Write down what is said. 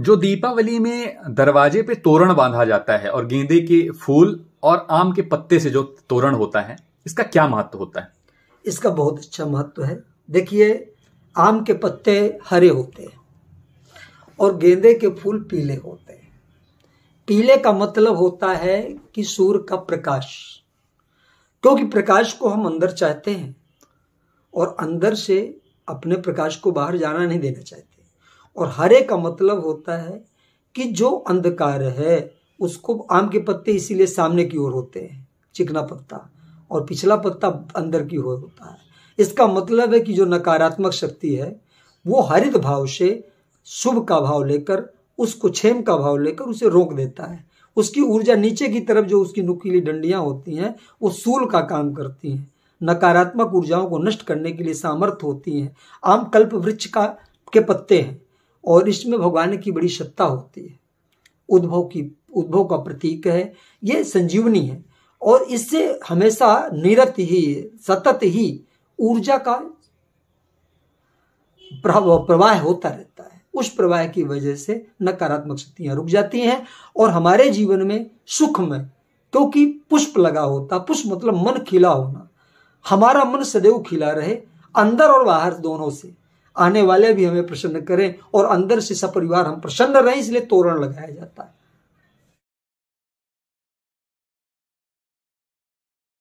जो दीपावली में दरवाजे पे तोरण बांधा जाता है और गेंदे के फूल और आम के पत्ते से जो तोरण होता है, इसका क्या महत्व होता है? इसका बहुत अच्छा महत्व है। देखिए, आम के पत्ते हरे होते हैं और गेंदे के फूल पीले होते हैं। पीले का मतलब होता है कि सूर्य का प्रकाश, क्योंकि प्रकाश को हम अंदर चाहते हैं और अंदर से अपने प्रकाश को बाहर जाना नहीं देना चाहते। और हरे का मतलब होता है कि जो अंधकार है उसको, आम के पत्ते इसीलिए सामने की ओर होते हैं, चिकना पत्ता, और पिछला पत्ता अंदर की ओर होता है। इसका मतलब है कि जो नकारात्मक शक्ति है वो हरित भाव से शुभ का भाव लेकर, उसको क्षेम का भाव लेकर उसे रोक देता है। उसकी ऊर्जा नीचे की तरफ, जो उसकी नुकीली डंडियाँ होती हैं, वो शूल का काम करती हैं, नकारात्मक ऊर्जाओं को नष्ट करने के लिए सामर्थ होती हैं। आम कल्प वृक्ष के पत्ते हैं और इसमें भगवान की बड़ी सत्ता होती है। उद्भव का प्रतीक है, ये संजीवनी है और इससे हमेशा निरत ही, सतत ही ऊर्जा का प्रवाह होता रहता है। उस प्रवाह की वजह से नकारात्मक शक्तियां रुक जाती हैं और हमारे जीवन में सुख में, क्योंकि पुष्प लगा होता, पुष्प मतलब मन खिला होना, हमारा मन सदैव खिला रहे, अंदर और बाहर दोनों से, आने वाले भी हमें प्रसन्न करें और अंदर से सपरिवार हम प्रसन्न रहें, इसलिए तोरण लगाया जाता है।